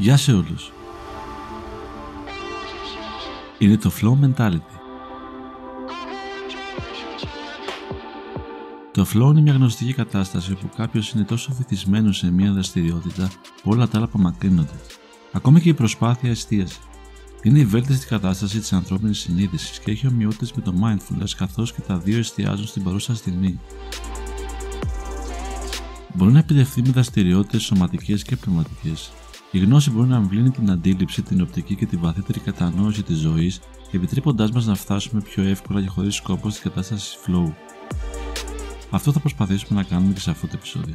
Γεια σε όλους. Είναι το Flow Mentality. Το flow είναι μια γνωστική κατάσταση όπου κάποιος είναι τόσο βυθισμένος σε μια δραστηριότητα που όλα τα άλλα απομακρύνονται. Ακόμα και η προσπάθεια εστίαση. Είναι η βέλτιστη κατάσταση της ανθρώπινης συνείδησης και έχει ομοιότητες με το mindfulness, καθώς και τα δύο εστιάζουν στην παρούσα στιγμή. Μπορεί να επιτευχθεί με δραστηριότητες σωματικές και πνευματικές. Η γνώση μπορεί να αμβλύνει την αντίληψη, την οπτική και τη βαθύτερη κατανόηση της ζωής, επιτρέποντάς μας να φτάσουμε πιο εύκολα και χωρίς σκοπό στην κατάσταση flow. Αυτό θα προσπαθήσουμε να κάνουμε και σε αυτό το επεισόδιο.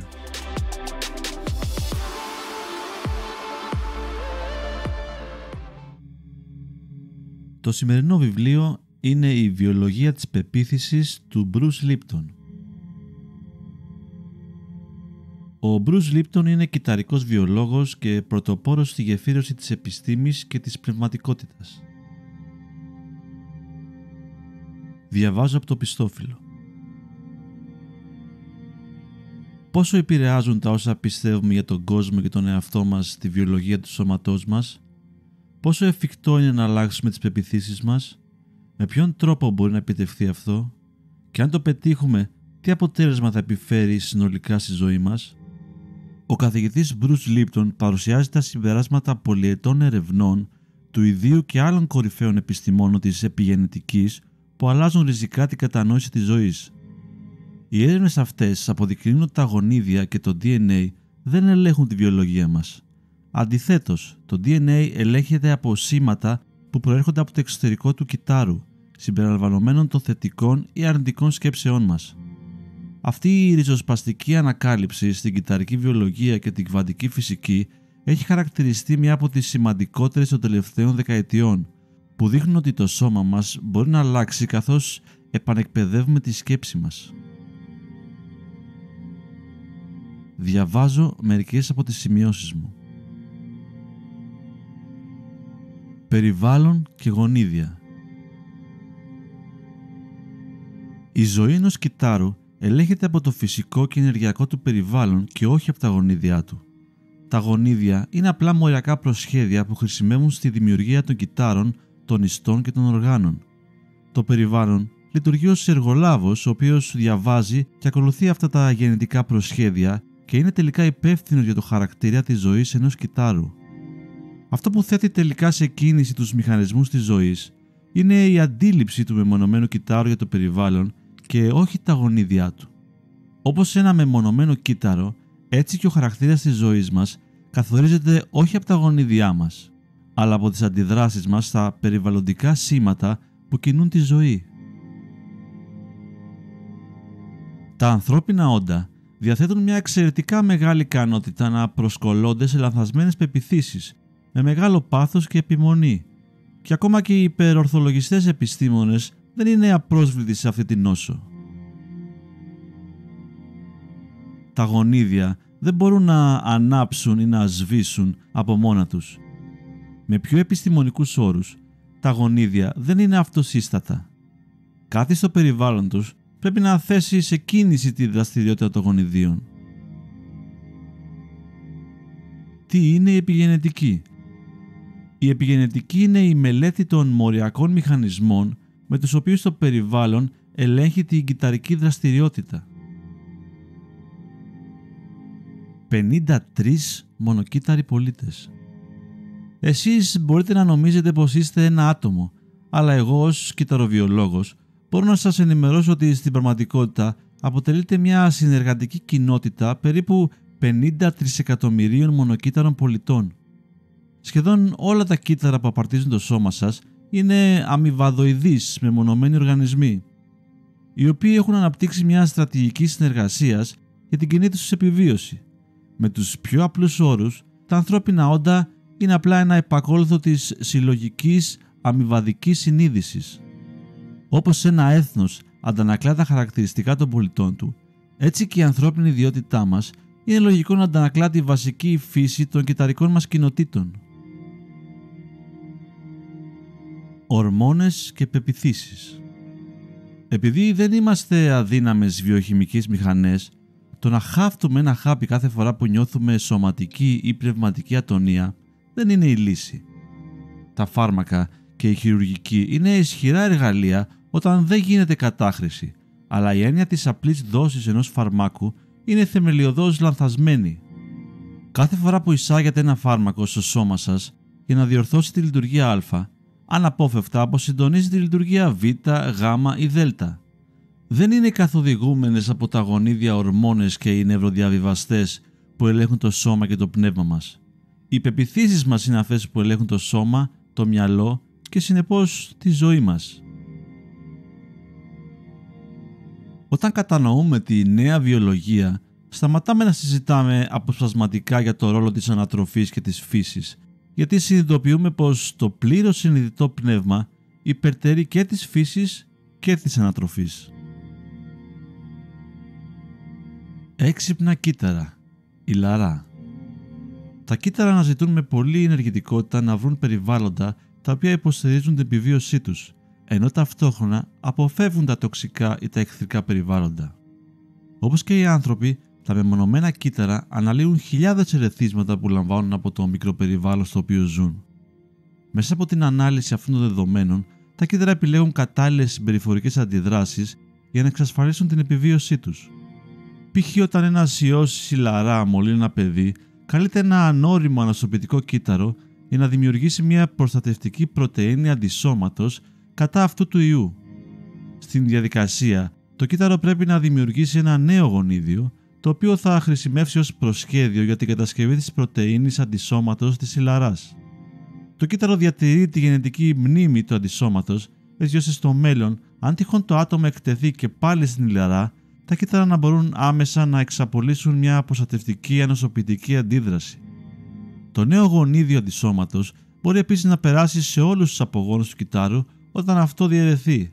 Το σημερινό βιβλίο είναι η βιολογία της πεποίθησης του Bruce Lipton. Ο Bruce Lipton είναι κυταρικός βιολόγος και πρωτοπόρος στη γεφύρωση της επιστήμης και της πνευματικότητας. Διαβάζω από το πιστόφυλλο. Πόσο επηρεάζουν τα όσα πιστεύουμε για τον κόσμο και τον εαυτό μας τη βιολογία του σώματός μας? Πόσο εφικτό είναι να αλλάξουμε τις πεποιθήσεις μας? Με ποιον τρόπο μπορεί να επιτευχθεί αυτό? Και αν το πετύχουμε, τι αποτέλεσμα θα επιφέρει συνολικά στη ζωή μας? Ο καθηγητής Bruce Lipton παρουσιάζει τα συμπεράσματα πολυετών ερευνών του ιδίου και άλλων κορυφαίων επιστημόνων της επιγενετικής που αλλάζουν ριζικά την κατανόηση της ζωής. Οι έρευνες αυτές αποδεικνύουν ότι τα γονίδια και το DNA δεν ελέγχουν τη βιολογία μας. Αντιθέτως, το DNA ελέγχεται από σήματα που προέρχονται από το εξωτερικό του κυτάρου, συμπεριλαμβανομένων των θετικών ή αρνητικών σκέψεών μας. Αυτή η ριζοσπαστική ανακάλυψη στην κυταρική βιολογία και την κβαντική φυσική έχει χαρακτηριστεί μια από τις σημαντικότερες των τελευταίων δεκαετιών, που δείχνουν ότι το σώμα μας μπορεί να αλλάξει καθώς επανεκπαιδεύουμε τη σκέψη μας. Διαβάζω μερικές από τις σημειώσεις μου. Περιβάλλον και γονίδια. Η ζωή ενός κυτάρου ελέγχεται από το φυσικό και ενεργειακό του περιβάλλον και όχι από τα γονίδια του. Τα γονίδια είναι απλά μοριακά προσχέδια που χρησιμεύουν στη δημιουργία των κυτάρων, των ιστών και των οργάνων. Το περιβάλλον λειτουργεί ως εργολάβος, ο οποίος διαβάζει και ακολουθεί αυτά τα γενετικά προσχέδια και είναι τελικά υπεύθυνος για το χαρακτήρα της ζωής ενός κυτάρου. Αυτό που θέτει τελικά σε κίνηση τους μηχανισμούς της ζωής είναι η αντίληψη του μεμονωμένου κυτάρου για το περιβάλλον και όχι τα γονίδια του. Όπως ένα μεμονωμένο κύτταρο, έτσι και ο χαρακτήρας της ζωής μας καθορίζεται όχι από τα γονίδια μας, αλλά από τις αντιδράσεις μας στα περιβαλλοντικά σήματα που κινούν τη ζωή. Τα ανθρώπινα όντα διαθέτουν μια εξαιρετικά μεγάλη ικανότητα να προσκολώνται σε λανθασμένες πεποιθήσεις με μεγάλο πάθος και επιμονή, και ακόμα και οι υπερορθολογιστές επιστήμονες δεν είναι απρόσβλητοι σε αυτή την νόσο. Τα γονίδια δεν μπορούν να ανάψουν ή να σβήσουν από μόνα τους. Με πιο επιστημονικούς όρους, τα γονίδια δεν είναι αυτοσύστατα. Κάτι στο περιβάλλον τους πρέπει να θέσει σε κίνηση τη δραστηριότητα των γονιδίων. Τι είναι η επιγενετική? Η επιγενετική είναι η μελέτη των μοριακών μηχανισμών με τους οποίους το περιβάλλον ελέγχει την κυταρική δραστηριότητα. 53 μονοκύτταροι πολίτες. Εσείς μπορείτε να νομίζετε πως είστε ένα άτομο, αλλά εγώ ως κυταροβιολόγος μπορώ να σας ενημερώσω ότι στην πραγματικότητα αποτελείται μια συνεργατική κοινότητα περίπου 50 τρισεκατομμυρίων μονοκύτταρων πολιτών. Σχεδόν όλα τα κύτταρα που απαρτίζουν το σώμα σας είναι αμοιβαδοειδείς μεμονωμένοι οργανισμοί, οι οποίοι έχουν αναπτύξει μια στρατηγική συνεργασίας για την κοινή τους επιβίωση. Με τους πιο απλούς όρους, τα ανθρώπινα όντα είναι απλά ένα επακόλουθο της συλλογικής αμοιβαδικής συνείδησης. Όπως ένα έθνος αντανακλά τα χαρακτηριστικά των πολιτών του, έτσι και η ανθρώπινη ιδιότητά μας είναι λογικό να αντανακλά τη βασική φύση των κυταρικών μας κοινοτήτων. Ορμόνες και πεποιθήσεις. Επειδή δεν είμαστε αδύναμες βιοχημικές μηχανές, το να χάφτουμε ένα χάπι κάθε φορά που νιώθουμε σωματική ή πνευματική ατονία δεν είναι η λύση. Τα φάρμακα και η χειρουργική είναι ισχυρά εργαλεία όταν δεν γίνεται κατάχρηση, αλλά η έννοια της απλής δόσης ενός φαρμάκου είναι θεμελιωδώς λανθασμένη. Κάθε φορά που εισάγεται ένα φάρμακο στο σώμα σας για να διορθώσει τη λειτουργία α, αναπόφευκτα αποσυντονίζει τη λειτουργία β, γ ή δ. Δεν είναι καθοδηγούμενες από τα γονίδια ορμόνες και οι νευροδιαβιβαστές που ελέγχουν το σώμα και το πνεύμα μας. Οι πεποιθήσεις μας είναι αυτές που ελέγχουν το σώμα, το μυαλό και συνεπώς τη ζωή μας. Όταν κατανοούμε τη νέα βιολογία, σταματάμε να συζητάμε αποσπασματικά για το ρόλο της ανατροφής και της φύσης, γιατί συνειδητοποιούμε πως το πλήρως συνειδητό πνεύμα υπερτερεί και της φύσης και της ανατροφής. Έξυπνα κύτταρα, ηλαρά. Τα κύτταρα αναζητούν με πολλή ενεργητικότητα να βρουν περιβάλλοντα τα οποία υποστηρίζουν την επιβίωσή τους, ενώ ταυτόχρονα αποφεύγουν τα τοξικά ή τα εχθρικά περιβάλλοντα. Όπως και οι άνθρωποι, τα μεμονωμένα κύτταρα αναλύουν χιλιάδες ερεθίσματα που λαμβάνουν από το μικροπεριβάλλον στο οποίο ζουν. Μέσα από την ανάλυση αυτών των δεδομένων, τα κύτταρα επιλέγουν κατάλληλες συμπεριφορικές αντιδράσεις για να εξασφαλίσουν την επιβίωσή τους. Π.χ. όταν ένας ιός ηλαρά μολύνει ένα παιδί, καλείται ένα ανώριμο ανασωπητικό κύτταρο για να δημιουργήσει μια προστατευτική πρωτεΐνη αντισώματος κατά αυτού του ιού. Στην διαδικασία, το κύτταρο πρέπει να δημιουργήσει ένα νέο γονίδιο, το οποίο θα χρησιμεύσει ως προσχέδιο για την κατασκευή της πρωτεΐνης αντισώματος της ηλαράς. Το κύτταρο διατηρεί τη γενετική μνήμη του αντισώματος, έτσι ώστε στο μέλλον, αν τυχόν το άτομο εκτεθεί και πάλι στην ηλαρά, τα κύτταρα να μπορούν άμεσα να εξαπολύσουν μια προστατευτική ανοσοποιητική αντίδραση. Το νέο γονίδιο αντισώματος μπορεί επίσης να περάσει σε όλους τους απογόνους του κυττάρου όταν αυτό διαιρεθεί.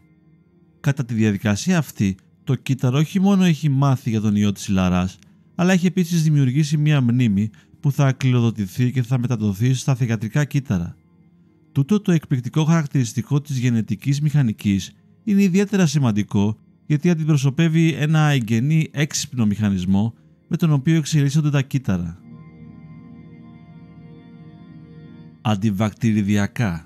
Κατά τη διαδικασία αυτή, το κύτταρο όχι μόνο έχει μάθει για τον ιό της ηλαράς, αλλά έχει επίσης δημιουργήσει μια μνήμη που θα κληροδοτηθεί και θα μεταδοθεί στα θυγατρικά κύτταρα. Τούτο το εκπληκτικό χαρακτηριστικό της γενετικής μηχανικής είναι ιδιαίτερα σημαντικό, γιατί αντιπροσωπεύει ένα εγγενή έξυπνο μηχανισμό με τον οποίο εξελίσσονται τα κύτταρα. Αντιβακτηριδιακά.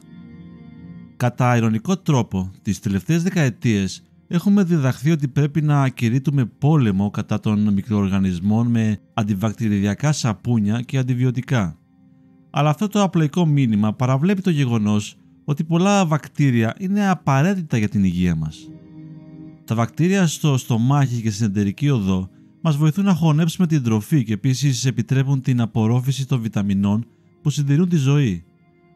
Κατά ειρωνικό τρόπο, τις τελευταίες δεκαετίες έχουμε διδαχθεί ότι πρέπει να κηρύττουμε πόλεμο κατά των μικροοργανισμών με αντιβακτηριδιακά σαπούνια και αντιβιωτικά. Αλλά αυτό το απλοϊκό μήνυμα παραβλέπει το γεγονός ότι πολλά βακτήρια είναι απαραίτητα για την υγεία μας. Τα βακτήρια στο στομάχι και στην εντερική οδό μας βοηθούν να χωνέψουμε την τροφή και επίσης επιτρέπουν την απορρόφηση των βιταμινών που συντηρούν τη ζωή.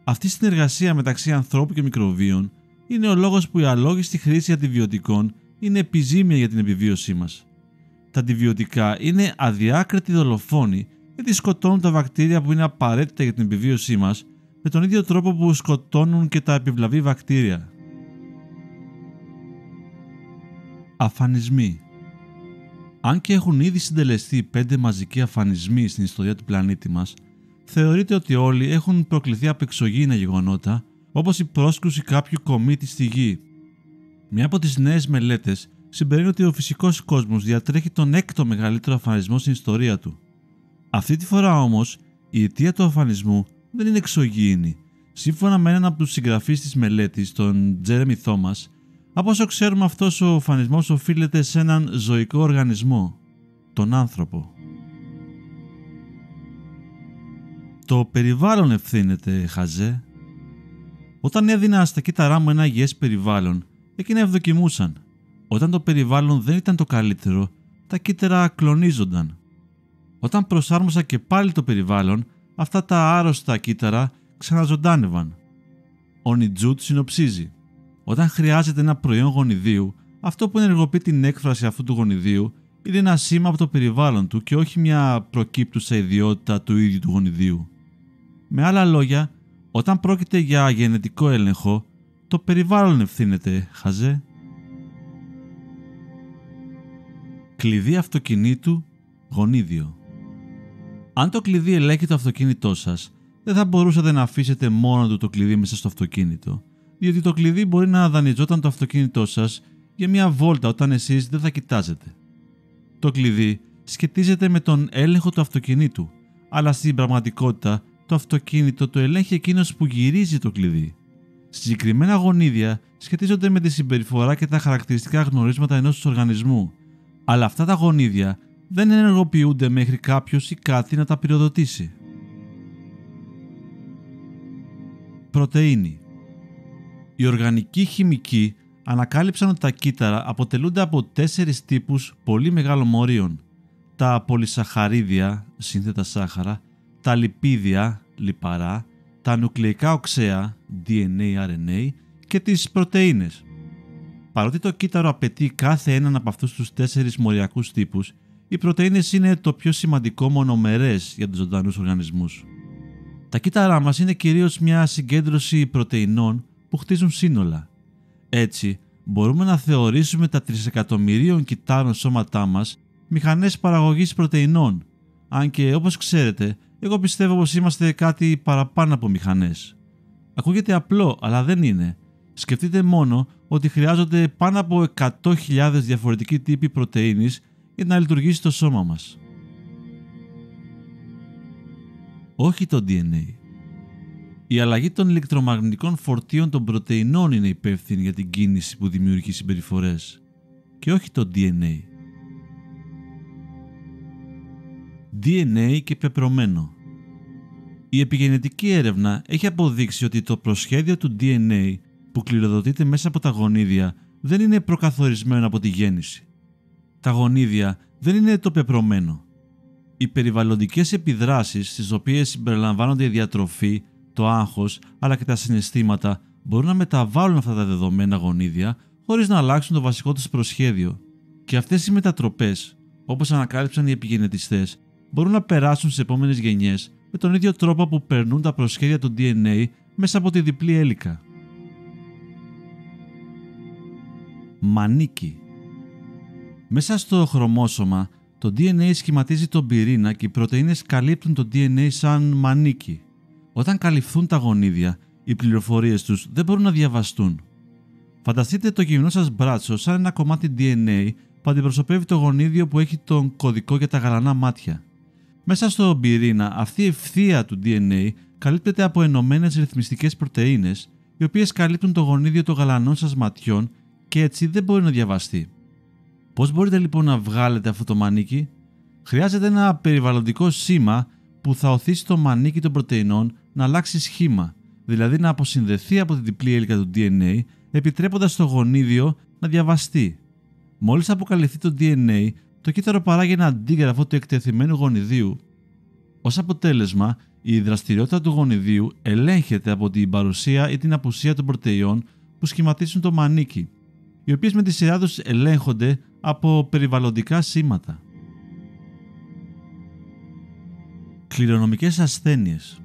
Αυτή η συνεργασία μεταξύ ανθρώπου και μικροβίων είναι ο λόγος που η αλόγιστη χρήση αντιβιωτικών είναι επιζήμια για την επιβίωσή μας. Τα αντιβιωτικά είναι αδιάκριτοι δολοφόνοι, γιατί σκοτώνουν τα βακτήρια που είναι απαραίτητα για την επιβίωσή μας με τον ίδιο τρόπο που σκοτώνουν και τα επιβλαβή βακτήρια. Αφανισμοί. Αν και έχουν ήδη συντελεστεί 5 μαζικοί αφανισμοί στην ιστορία του πλανήτη μας, θεωρείται ότι όλοι έχουν προκληθεί από εξωγήινα γεγονότα, όπως η πρόσκρουση κάποιου κομίτη στη Γη. Μια από τις νέες μελέτες συμπεραίνει ότι ο φυσικός κόσμος διατρέχει τον 6ο μεγαλύτερο αφανισμό στην ιστορία του. Αυτή τη φορά όμως, η αιτία του αφανισμού δεν είναι εξωγήινη. Σύμφωνα με έναν από τους συγγραφείς της μελέτης, τον Τζέρεμι Θόμας, από όσο ξέρουμε, αυτός ο αφανισμός οφείλεται σε έναν ζωικό οργανισμό, τον άνθρωπο. Το περιβάλλον ευθύνεται, χαζέ. Όταν έδινα στα κύτταρά μου ένα υγιές περιβάλλον, εκείνα ευδοκιμούσαν. Όταν το περιβάλλον δεν ήταν το καλύτερο, τα κύτταρα κλονίζονταν. Όταν προσάρμοσα και πάλι το περιβάλλον, αυτά τα άρρωστα κύτταρα ξαναζωντάνευαν. Ο Νιτζούτ συνοψίζει. Όταν χρειάζεται ένα προϊόν γονιδίου, αυτό που ενεργοποιεί την έκφραση αυτού του γονιδίου είναι ένα σήμα από το περιβάλλον του και όχι μια προκύπτουσα ιδιότητα του ίδιου του γονιδίου. Με άλλα λόγια, όταν πρόκειται για γενετικό έλεγχο, το περιβάλλον ευθύνεται, χαζέ. Κλειδί αυτοκινήτου, γονίδιο. Αν το κλειδί ελέγχει το αυτοκίνητό σας, δεν θα μπορούσατε να αφήσετε μόνο του το κλειδί μέσα στο αυτοκίνητο, διότι το κλειδί μπορεί να δανειζόταν το αυτοκίνητό σας για μια βόλτα όταν εσείς δεν θα κοιτάζετε. Το κλειδί σχετίζεται με τον έλεγχο του αυτοκινήτου, αλλά στην πραγματικότητα το αυτοκίνητο το ελέγχει εκείνος που γυρίζει το κλειδί. Συγκεκριμένα γονίδια σχετίζονται με τη συμπεριφορά και τα χαρακτηριστικά γνωρίσματα ενός οργανισμού, αλλά αυτά τα γονίδια δεν ενεργοποιούνται μέχρι κάποιος ή κάτι να τα πυροδοτήσει. Πρωτεΐνη. Οι οργανικοί χημικοί ανακάλυψαν ότι τα κύτταρα αποτελούνται από 4 τύπους πολύ μεγάλων ορίων: τα πολυσαχαρίδια, σύνθετα σάχαρα, τα λιπίδια, λιπαρά, τα νουκλεϊκά οξέα, DNA, RNA και τις πρωτεΐνες. Παρότι το κύτταρο απαιτεί κάθε έναν από αυτούς τους 4 μοριακούς τύπους, οι πρωτεΐνες είναι το πιο σημαντικό μονομερές για τους ζωντανούς οργανισμούς. Τα κύτταρά μας είναι κυρίως μια συγκέντρωση πρωτεϊνών που χτίζουν σύνολα. Έτσι, μπορούμε να θεωρήσουμε τα τρισεκατομμυρίων κυττάρων σώματά μας μηχανές παραγωγής πρωτεϊνών, αν και, όπως ξέρετε, εγώ πιστεύω πως είμαστε κάτι παραπάνω από μηχανές. Ακούγεται απλό, αλλά δεν είναι. Σκεφτείτε μόνο ότι χρειάζονται πάνω από 100.000 διαφορετικοί τύποι πρωτεΐνης για να λειτουργήσει το σώμα μας. Όχι το DNA. Η αλλαγή των ηλεκτρομαγνητικών φορτίων των πρωτεϊνών είναι υπεύθυνη για την κίνηση που δημιουργεί συμπεριφορές. Και όχι το DNA. DNA και πεπρωμένο. Η επιγενετική έρευνα έχει αποδείξει ότι το προσχέδιο του DNA που κληροδοτείται μέσα από τα γονίδια δεν είναι προκαθορισμένο από τη γέννηση. Τα γονίδια δεν είναι το πεπρωμένο. Οι περιβαλλοντικές επιδράσεις, στις οποίες συμπεριλαμβάνονται η διατροφή, το άγχος αλλά και τα συναισθήματα, μπορούν να μεταβάλουν αυτά τα δεδομένα γονίδια χωρίς να αλλάξουν το βασικό τους προσχέδιο. Και αυτές οι μετατροπές, όπως ανακάλυψαν οι επιγενετιστές, μπορούν να περάσουν στις επόμενες γενιές με τον ίδιο τρόπο που περνούν τα προσχέδια του DNA μέσα από τη διπλή έλικα. Μανίκι. Μέσα στο χρωμόσωμα, το DNA σχηματίζει τον πυρήνα και οι πρωτεΐνες καλύπτουν το DNA σαν μανίκι. Όταν καλυφθούν τα γονίδια, οι πληροφορίες τους δεν μπορούν να διαβαστούν. Φανταστείτε το γυμνό σας μπράτσο σαν ένα κομμάτι DNA που αντιπροσωπεύει το γονίδιο που έχει τον κωδικό για τα γαλανά μάτια. Μέσα στον πυρήνα, αυτή η ευθεία του DNA καλύπτεται από ενωμένες ρυθμιστικές πρωτεΐνες, οι οποίες καλύπτουν το γονίδιο των γαλανών σας ματιών και έτσι δεν μπορεί να διαβαστεί. Πώς μπορείτε λοιπόν να βγάλετε αυτό το μανίκι? Χρειάζεται ένα περιβαλλοντικό σήμα που θα οθήσει το μανίκι των πρωτεϊνών να αλλάξει σχήμα, δηλαδή να αποσυνδεθεί από την διπλή έλικα του DNA, επιτρέποντας το γονίδιο να διαβαστεί. Μόλις αποκαλυφθεί το DNA, το κύτταρο παράγει ένα αντίγραφο του εκτεθειμένου γονιδίου. Ως αποτέλεσμα, η δραστηριότητα του γονιδίου ελέγχεται από την παρουσία ή την απουσία των πρωτεϊών που σχηματίζουν το μανίκι, οι οποίες με τη σειρά τους ελέγχονται από περιβαλλοντικά σήματα. Κληρονομικές ασθένειες.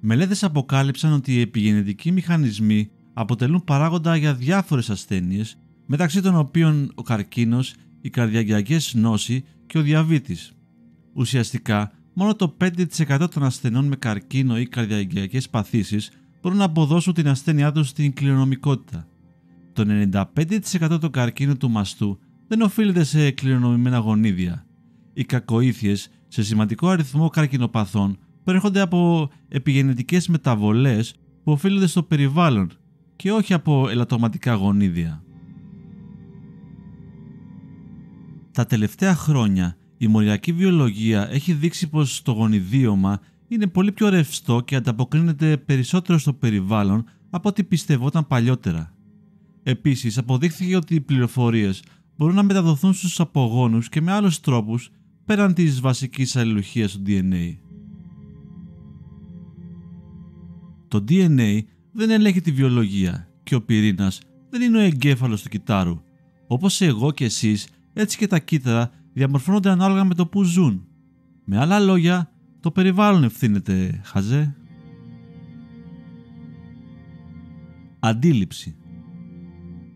Μελέτες αποκάλυψαν ότι οι επιγενετικοί μηχανισμοί αποτελούν παράγοντα για διάφορες ασθένειες, μεταξύ των οποίων ο καρκίνος, οι καρδιαγγειακές νόσοι και ο διαβήτης. Ουσιαστικά, μόνο το 5% των ασθενών με καρκίνο ή καρδιαγγειακές παθήσεις μπορούν να αποδώσουν την ασθένειά τους στην κληρονομικότητα. Το 95% των καρκίνων του μαστού δεν οφείλεται σε κληρονομημένα γονίδια. Οι κακοήθειες σε σημαντικό αριθμό καρκινοπαθών προέρχονται από επιγενετικές μεταβολές που οφείλονται στο περιβάλλον και όχι από ελαττωματικά γονίδια. Τα τελευταία χρόνια η μοριακή βιολογία έχει δείξει πως το γονιδίωμα είναι πολύ πιο ρευστό και ανταποκρίνεται περισσότερο στο περιβάλλον από ό,τι πιστευόταν παλιότερα. Επίσης, αποδείχθηκε ότι οι πληροφορίες μπορούν να μεταδοθούν στους απογόνους και με άλλους τρόπους πέραν της βασικής αλληλουχίας του DNA. Το DNA δεν ελέγχει τη βιολογία και ο πυρήνας δεν είναι ο εγκέφαλος του κυττάρου. Όπως εγώ και εσείς, έτσι και τα κύτταρα διαμορφώνονται ανάλογα με το που ζουν. Με άλλα λόγια, το περιβάλλον ευθύνεται, χαζέ. Αντίληψη.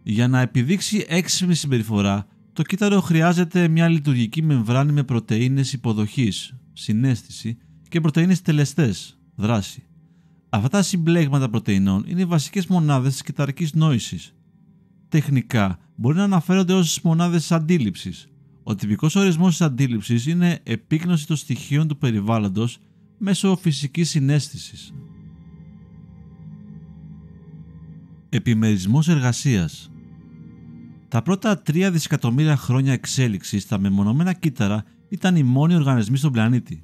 Για να επιδείξει έξυπνη συμπεριφορά, το κύτταρο χρειάζεται μια λειτουργική μεμβράνη με πρωτεΐνες υποδοχής, συναίσθηση, και πρωτεΐνες τελεστές, δράση. Αυτά τα συμπλέγματα πρωτεϊνών είναι οι βασικές μονάδες της κυταρικής νόησης. Τεχνικά μπορεί να αναφέρονται ως μονάδες αντίληψης. Ο τυπικός ορισμός της αντίληψης είναι επίγνωση των στοιχείων του περιβάλλοντος μέσω φυσικής συναίσθησης. Επιμερισμός εργασίας. Τα πρώτα 3 δισεκατομμύρια χρόνια εξέλιξης, τα μεμονωμένα κύτταρα ήταν οι μόνοι οργανισμοί στον πλανήτη.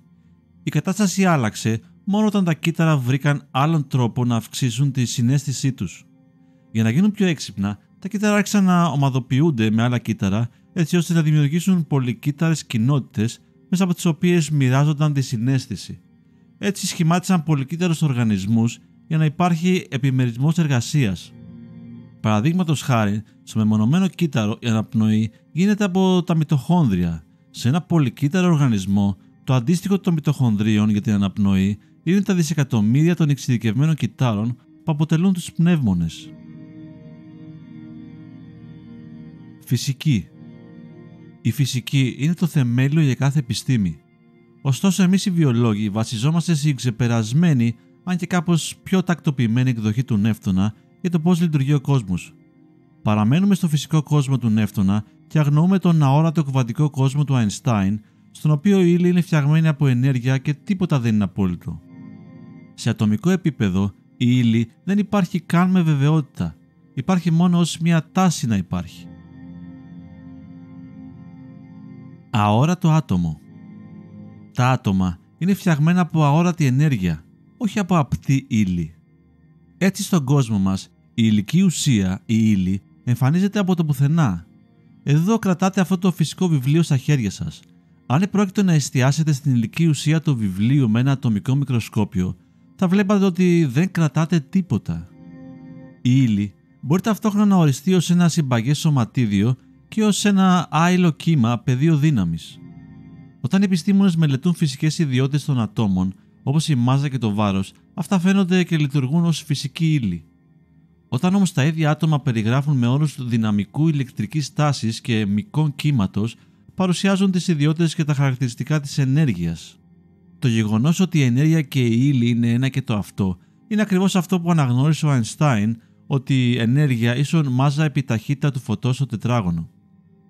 Η κατάσταση άλλαξε μόνο όταν τα κύτταρα βρήκαν άλλον τρόπο να αυξήσουν τη συναίσθησή τους. Για να γίνουν πιο έξυπνα, τα κύτταρα άρχισαν να ομαδοποιούνται με άλλα κύτταρα, έτσι ώστε να δημιουργήσουν πολυκύτταρες κοινότητες μέσα από τις οποίες μοιράζονταν τη συναίσθηση. Έτσι σχημάτισαν πολυκύτταρους οργανισμούς για να υπάρχει επιμερισμός εργασίας. Παραδείγματος χάρη, στο μεμονωμένο κύτταρο η αναπνοή γίνεται από τα μυτοχόνδρια. Σε ένα πολυκύτταρο οργανισμό, το αντίστοιχο των μυτοχονδρίων για την αναπνοή είναι τα δισεκατομμύρια των εξειδικευμένων κυττάρων που αποτελούν τους πνεύμονες. Φυσική. Η φυσική είναι το θεμέλιο για κάθε επιστήμη. Ωστόσο, εμείς οι βιολόγοι βασιζόμαστε στην ξεπερασμένη, αν και κάπως πιο τακτοποιημένη εκδοχή του Νεύτωνα για το πώς λειτουργεί ο κόσμος. Παραμένουμε στο φυσικό κόσμο του Νεύτωνα και αγνοούμε τον αόρατο κβαντικό κόσμο του Einstein, στον οποίο η ύλη είναι φτιαγμένη από ενέργεια και τίποτα δεν είναι απόλυτο. Σε ατομικό επίπεδο, η ύλη δεν υπάρχει καν με βεβαιότητα. Υπάρχει μόνο ως μια τάση να υπάρχει. Αόρατο άτομο. Τα άτομα είναι φτιαγμένα από αόρατη ενέργεια, όχι από απτή ύλη. Έτσι στον κόσμο μας, η υλική ουσία, η ύλη, εμφανίζεται από το πουθενά. Εδώ κρατάτε αυτό το φυσικό βιβλίο στα χέρια σας. Αν επρόκειτο να εστιάσετε στην υλική ουσία του βιβλίου με ένα ατομικό μικροσκόπιο, θα βλέπατε ότι δεν κρατάτε τίποτα. Η ύλη μπορεί ταυτόχρονα να οριστεί ως ένα συμπαγές σωματίδιο και ως ένα άειλο κύμα πεδίο δύναμης. Όταν οι επιστήμονες μελετούν φυσικές ιδιότητες των ατόμων, όπως η μάζα και το βάρος, αυτά φαίνονται και λειτουργούν ως φυσική ύλη. Όταν όμως τα ίδια άτομα περιγράφουν με όρους δυναμικού ηλεκτρικής τάσης και μικών κύματος, παρουσιάζουν τις ιδιότητες και τα χαρακτηριστικά της ενέργειας. Το γεγονός ότι η ενέργεια και η ύλη είναι ένα και το αυτό, είναι ακριβώς αυτό που αναγνώρισε ο Αϊνστάιν, ότι ενέργεια ίσον μάζα επί ταχύτητα του φωτός στο τετράγωνο.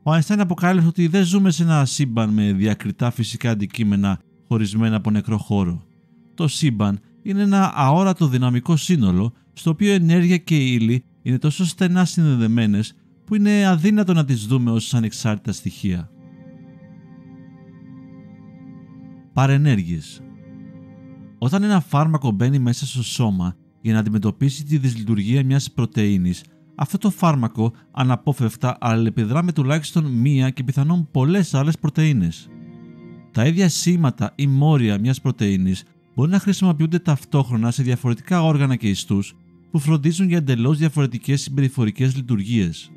Ο Αϊνστάιν αποκάλυψε ότι δεν ζούμε σε ένα σύμπαν με διακριτά φυσικά αντικείμενα χωρισμένα από νεκρό χώρο. Το σύμπαν είναι ένα αόρατο δυναμικό σύνολο, στο οποίο η ενέργεια και η ύλη είναι τόσο στενά συνδεδεμένες που είναι αδύνατο να τις δούμε ως ανεξάρτητα στοιχεία. Παρενέργειες. Όταν ένα φάρμακο μπαίνει μέσα στο σώμα για να αντιμετωπίσει τη δυσλειτουργία μιας πρωτεΐνης, αυτό το φάρμακο αναπόφευκτα αλληλεπιδρά με τουλάχιστον μία και πιθανόν πολλές άλλες πρωτεΐνες. Τα ίδια σήματα ή μόρια μιας πρωτεΐνης μπορεί να χρησιμοποιούνται ταυτόχρονα σε διαφορετικά όργανα και ιστούς που φροντίζουν για εντελώς διαφορετικές συμπεριφορικές λειτουργίες.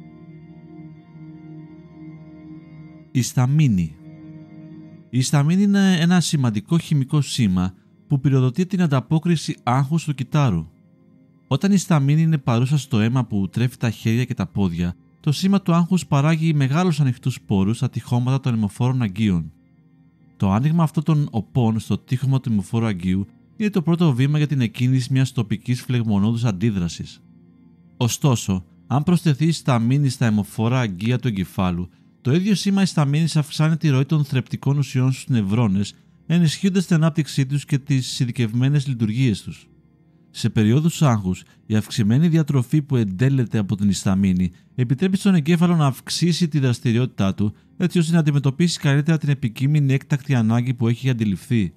Ισταμίνη. Η ισταμίνη είναι ένα σημαντικό χημικό σήμα που πυροδοτεί την ανταπόκριση άγχους του κυττάρου. Όταν η ισταμίνη είναι παρούσα στο αίμα που τρέφει τα χέρια και τα πόδια, το σήμα του άγχους παράγει μεγάλους ανοιχτούς σπόρους στα τυχώματα των αιμοφόρων αγγείων. Το άνοιγμα αυτών των οπών στο τείχωμα του αιμοφόρου αγγείου είναι το πρώτο βήμα για την εκκίνηση μιας τοπικής φλεγμονώδους αντίδρασης. Ωστόσο, αν προσθεθεί η ισταμίνη στα αιμοφόρα αγγεία του εγκεφάλου, το ίδιο σήμα ισταμίνης αυξάνει τη ροή των θρεπτικών ουσιών στους νευρώνες, ενισχύοντας την ανάπτυξή τους και τις ειδικευμένες λειτουργίες τους. Σε περιόδους άγχους, η αυξημένη διατροφή που εντέλεται από την ισταμίνη επιτρέπει στον εγκέφαλο να αυξήσει τη δραστηριότητά του, έτσι ώστε να αντιμετωπίσει καλύτερα την επικείμενη έκτακτη ανάγκη που έχει αντιληφθεί.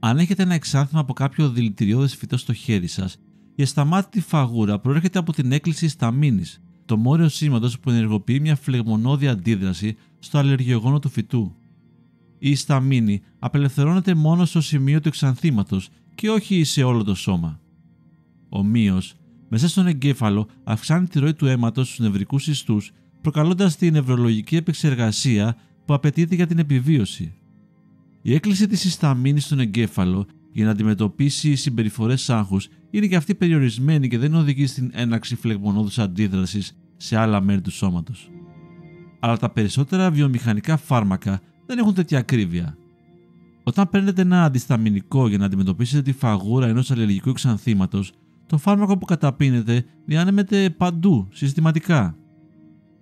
Αν έχετε ένα εξάνθημα από κάποιο δηλητηριώδες φυτό στο χέρι σας, η ασταμάτητη φαγούρα προέρχεται από την έκκληση ισταμίνης, το μόριο σήματος που ενεργοποιεί μια φλεγμονώδη αντίδραση στο αλλεργιογόνο του φυτού. Η ισταμίνη απελευθερώνεται μόνο στο σημείο του εξανθήματος και όχι σε όλο το σώμα. Ομοίως, μέσα στον εγκέφαλο αυξάνει τη ροή του αίματος στους νευρικούς ιστούς, προκαλώντας τη νευρολογική επεξεργασία που απαιτείται για την επιβίωση. Η έκκληση της ισταμίνης στον εγκέφαλο για να αντιμετωπίσει συμπεριφορές άγχους είναι και αυτή περιορισμένη και δεν οδηγεί στην έναρξη φλεγμονώδους αντίδρασης σε άλλα μέρη του σώματος. Αλλά τα περισσότερα βιομηχανικά φάρμακα δεν έχουν τέτοια ακρίβεια. Όταν παίρνετε ένα αντισταμινικό για να αντιμετωπίσετε τη φαγούρα ενός αλλεργικού εξανθήματος, το φάρμακο που καταπίνετε διανέμεται παντού, συστηματικά.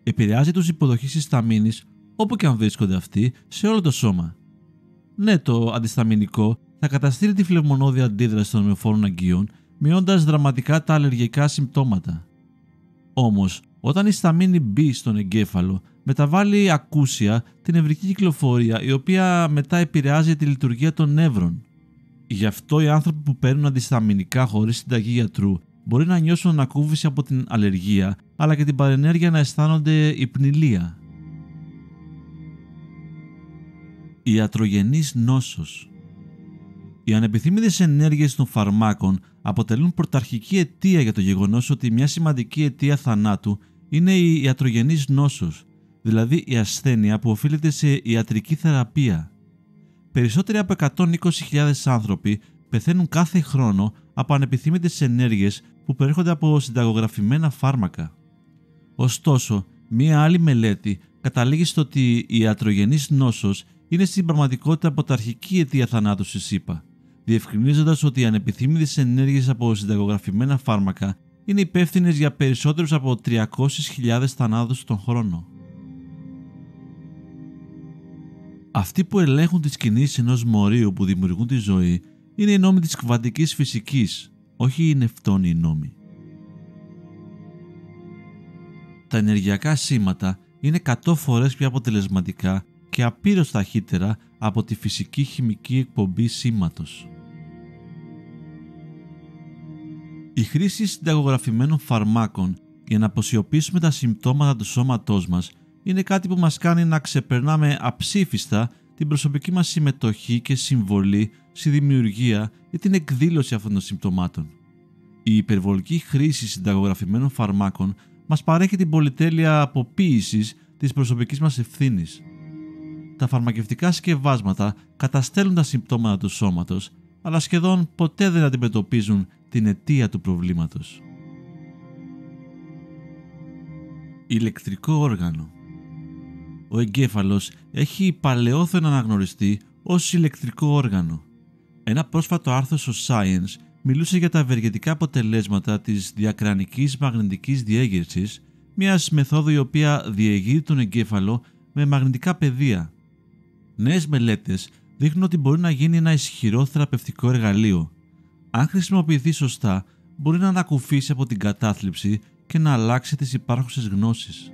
Επηρεάζει τους υποδοχείς ισταμίνης όπου και αν βρίσκονται αυτοί σε όλο το σώμα. Ναι, το αντισταμινικό θα καταστήλει τη φλεγμονώδη αντίδραση των μειοφόρων αγκίων, μειώντας δραματικά τα αλλεργικά συμπτώματα. Όμως, όταν η σταμίνη B στον εγκέφαλο μεταβάλλει ακούσια την νευρική κυκλοφορία, η οποία μετά επηρεάζει τη λειτουργία των νεύρων. Γι' αυτό οι άνθρωποι που παίρνουν αντισταμινικά χωρίς συνταγή γιατρού μπορεί να νιώσουν ανακούφιση από την αλλεργία, αλλά και την παρενέργεια να αισθάνονται υπνηλία. Η ιατρογενής νόσος. Οι ανεπιθύμητες ενέργειες των φαρμάκων αποτελούν πρωταρχική αιτία για το γεγονός ότι μια σημαντική αιτία θανάτου είναι η ιατρογενής νόσος, δηλαδή η ασθένεια που οφείλεται σε ιατρική θεραπεία. Περισσότεροι από 120.000 άνθρωποι πεθαίνουν κάθε χρόνο από ανεπιθύμητες ενέργειες που προέρχονται από συνταγογραφημένα φάρμακα. Ωστόσο, μία άλλη μελέτη καταλήγει στο ότι η ιατρογενής νόσος είναι στην πραγματικότητα πρωταρχική αιτία θανάτου στη ΣΥΠΑ, διευκρινίζοντας ότι οι ανεπιθύμητες ενέργειες από συνταγογραφημένα φάρμακα είναι υπεύθυνες για περισσότερους από 300.000 θανάτους τον χρόνο. Αυτοί που ελέγχουν τις κινήσεις ενός μορίου που δημιουργούν τη ζωή είναι οι νόμοι της κβαντικής φυσικής, όχι οι νεφτόνιοι νόμοι. Τα ενεργειακά σήματα είναι 100 φορές πιο αποτελεσματικά και απείρως ταχύτερα από τη φυσική χημική εκπομπή σήματος. Η χρήση συνταγογραφημένων φαρμάκων για να αποσιωπήσουμε τα συμπτώματα του σώματός μας είναι κάτι που μας κάνει να ξεπερνάμε αψήφιστα την προσωπική μας συμμετοχή και συμβολή στη δημιουργία ή την εκδήλωση αυτών των συμπτωμάτων. Η υπερβολική χρήση συνταγογραφημένων φαρμάκων μας παρέχει την πολυτέλεια αποποίησης της προσωπικής μας ευθύνης. Τα φαρμακευτικά σκευάσματα καταστέλουν τα συμπτώματα του σώματος, αλλά σχεδόν ποτέ δεν αντιμετωπίζουν την αιτία του προβλήματος. Ηλεκτρικό όργανο. Ο εγκέφαλος έχει παλαιόθεν αναγνωριστεί ως ηλεκτρικό όργανο. Ένα πρόσφατο άρθρο στο Science μιλούσε για τα ευεργετικά αποτελέσματα της διακρανικής μαγνητικής διέγερσης, μιας μεθόδου η οποία διεγείρει τον εγκέφαλο με μαγνητικά πεδία. Νέες μελέτες δείχνουν ότι μπορεί να γίνει ένα ισχυρό θεραπευτικό εργαλείο. Αν χρησιμοποιηθεί σωστά, μπορεί να ανακουφίσει από την κατάθλιψη και να αλλάξει τις υπάρχουσες γνώσεις.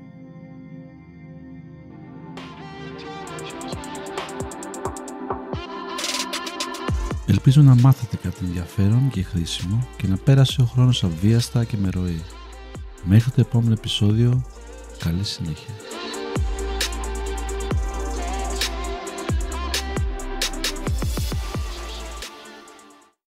Ελπίζω να μάθατε κάτι ενδιαφέρον και χρήσιμο και να πέρασε ο χρόνος αβίαστα και με ροή. Μέχρι το επόμενο επεισόδιο, καλή συνέχεια.